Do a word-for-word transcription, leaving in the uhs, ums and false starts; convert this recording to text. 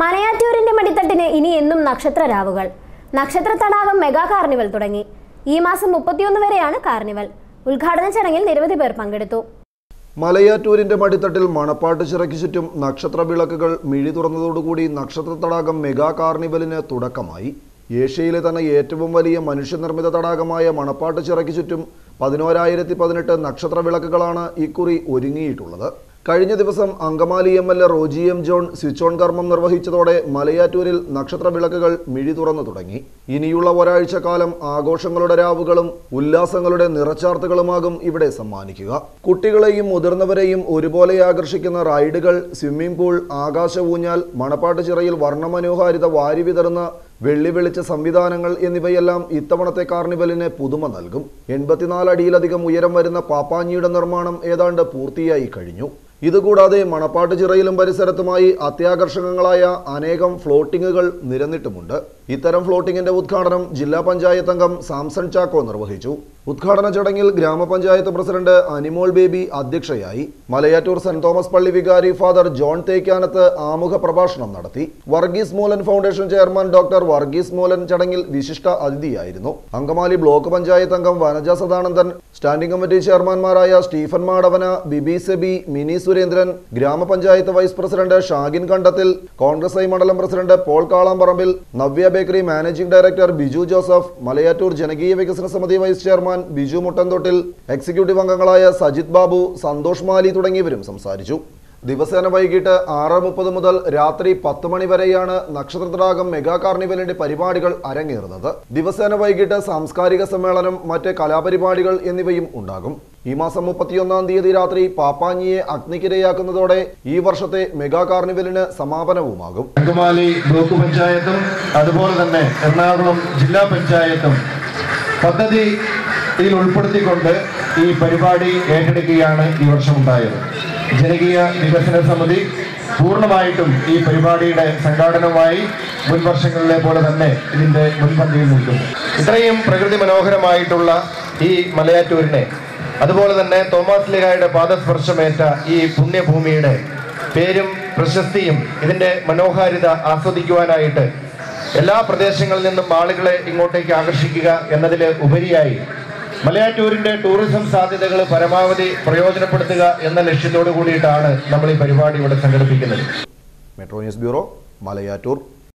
മലയാറ്റൂരിന്റെ മടിത്തട്ടിന് ഇനി എന്നും നക്ഷത്ര രാവുകൾ. നക്ഷത്ര തടാകം മെഗാ കാർണിവൽ തുടങ്ങി. ഈ മാസം മുപ്പത്തിയൊന്ന് വരെയാണ് കാർണിവൽ. ഉദ്ഘാടന ചടങ്ങിൽ നിരവധി പേർ പങ്കെടുത്തു. മലയാറ്റൂരിന്റെ മടിത്തട്ടിൽ മണപ്പാട്ട് ചിറയ്ക്ക് ചുറ്റും നക്ഷത്ര വിളക്കുകൾ മിഴി തുറന്നതോടുകൂടി നക്ഷത്ര തടാകം മെഗാ കാർണിവലിന് തുടക്കമായി. ഏഷ്യയിലെ തന്നെ ഏറ്റവും വലിയ മനുഷ്യനിർമ്മിത തടാകമായ മണപ്പാട്ട് ചിറയ്ക്ക് ചുറ്റും പതിനോരായിരത്തി പതിനെട്ട് നക്ഷത്ര വിളക്കുകളാണ് ഇക്കുറി ഒരുങ്ങിയിട്ടുള്ളത്. കഴിഞ്ഞ ദിവസം Angamaly M L A Roji M John switch on കർമ്മം നിർവഹിച്ചതോടെ മലയാറ്റൂരിൽ നക്ഷത്ര വിളക്കുകൾ മിഴി തുറന്നു തുടങ്ങി. ഇനിയുള്ള ഒരാഴ്ച കാലം ആഘോഷങ്ങളുടെ രാവുകളും ഉല്ലാസങ്ങളുടെ നിറച്ചാർത്തുകളുമാകും ഇവിടെ സമ്മാനിക്കുക. കുട്ടികളെയും മുതിർന്നവരെയും ഒരുപോലെ ആകർഷിക്കുന്ന റൈഡുകൾ, സ്വിമ്മിംഗ് പൂൾ, ആകാശ ഊഞ്ഞാൽ, മണപ്പാട്ട് ചിറയിൽ വർണ്ണമനോഹാരിത വാരി വിതറുന്ന വെള്ളി വെളിച്ച സംവിധാനങ്ങൾ എന്നിവയെല്ലാം ഇത്തവണത്തെ കാർണിവലിന് പുതുമ നൽകും. എൺപത്തിനാല് അടിയിലധികം ഉയരം വരുന്ന പാപ്പാഞ്ഞിയുടെ നിർമ്മാണം ഏതാണ്ട് പൂർത്തിയായി കഴിഞ്ഞു. ഇതുകൂടാതെ മണപ്പാട്ട് ചിറയിലും പരിസരത്തുമായി അത്യാകർഷകങ്ങളായ അനേകം ഫ്ലോട്ടിങ്ങുകൾ നിരന്നിട്ടുമുണ്ട്. ഇത്തരം ഫ്ലോട്ടിങ്ങിന്റെ ഉദ്ഘാടനം ജില്ലാ പഞ്ചായത്ത് അംഗം സാംസൺ ചാക്കോ നിർവഹിച്ചു. ഉദ്ഘാടന ചടങ്ങിൽ ഗ്രാമപഞ്ചായത്ത് പ്രസിഡന്റ് അനിമോൾ ബേബി അധ്യക്ഷയായി. മലയാറ്റൂർ സെന്റ് തോമസ് പള്ളി വികാരി ഫാദർ ജോൺ തേക്കാനത്ത് ആമുഖ പ്രഭാഷണം നടത്തി. Varghese Molan foundation chairman doctor Varghese Molan ചടങ്ങിൽ വിശിഷ്ട അതിഥിയായിരുന്നു. അങ്കമാലി ബ്ലോക്ക് പഞ്ചായത്ത് അംഗം വനജ സദാനന്ദൻ, സ്റ്റാൻഡിംഗ് കമ്മിറ്റി ചെയർമാൻമാരായ സ്റ്റീഫൻ മാടവന, ബിബി സെബി, മിനി സുരേന്ദ്രൻ, ഗ്രാമപഞ്ചായത്ത് vice president Shagin Kandathil, Congress I മണ്ഡലം president Paul Kalamparambil, Navya bakery managing director Biju Joseph, Malayattoor ജനകീയ വികസന സമിതി vice chairman Biju Muttanthottil, executive അംഗങ്ങളായ സജിത് ബാബു, സന്തോഷ് മാലി തുടങ്ങിയവരും സംസാരിച്ചു. ദിവസേന വൈകിട്ട് ആറ് മുപ്പത് മുതൽ രാത്രി പത്ത് മണി വരെയാണ് നക്ഷത്ര തടാകം മെഗാ കാർണിവലിന്റെ പരിപാടികൾ അരങ്ങേറുന്നത്. ദിവസേന വൈകിട്ട് സാംസ്കാരിക സമ്മേളനം, മറ്റ് കലാപരിപാടികൾ എന്നിവയും ഉണ്ടാകും. ഈ മാസം മുപ്പത്തിയൊന്നാം തീയതി രാത്രി പാപ്പാഞ്ഞിയെ അഗ്നിക്കിരയാക്കുന്നതോടെ ഈ വർഷത്തെ മെഗാ കാർണിവലിന് സമാപനവുമാകും. അങ്കമാലി ബ്ലോക്ക് പഞ്ചായത്തും അതുപോലെ തന്നെ എറണാകുളം ജില്ലാ പഞ്ചായത്തും പദ്ധതിയിൽ ഉൾപ്പെടുത്തിക്കൊണ്ട് ഈ പരിപാടി ഏറ്റെടുക്കുകയാണ് ഈ വർഷം ഉണ്ടായത്. ജനകീയ വികസന സമിതി പൂർണ്ണമായിട്ടും ഈ പരിപാടിയുടെ സംഘാടനവുമായി മുൻ വർഷങ്ങളിലെ പോലെ തന്നെ ഇതിൻ്റെ മുൻപന്തിയിൽ നിൽക്കും. ഇത്രയും പ്രകൃതി മനോഹരമായിട്ടുള്ള ഈ മലയാറ്റൂരിനെ, അതുപോലെ തന്നെ തോമസ് ലീഗായുടെ പാദസ്പർശമേറ്റ ഈ പുണ്യഭൂമിയുടെ പേരും പ്രശസ്തിയും ഇതിൻ്റെ മനോഹാരിത ആസ്വദിക്കുവാനായിട്ട് എല്ലാ പ്രദേശങ്ങളിൽ നിന്നും ആളുകളെ ഇങ്ങോട്ടേക്ക് ആകർഷിക്കുക എന്നതിൽ ഉപരിയായി മലയാറ്റൂരിന്റെ ടൂറിസം സാധ്യതകൾ പരമാവധി പ്രയോജനപ്പെടുത്തുക എന്ന ലക്ഷ്യത്തോടു കൂടിയിട്ടാണ് നമ്മൾ ഈ പരിപാടി ഇവിടെ സംഘടിപ്പിക്കുന്നത്. Metro news bureau, Malayattoor.